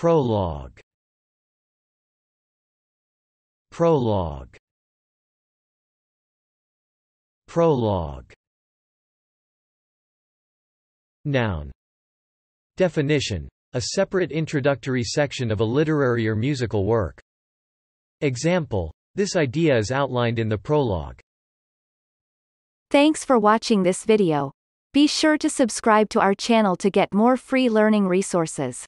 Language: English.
Prologue. Prologue. Prologue. Noun. Definition: a separate introductory section of a literary or musical work. Example: this idea is outlined in the prologue. Thanks for watching this video. Be sure to subscribe to our channel to get more free learning resources.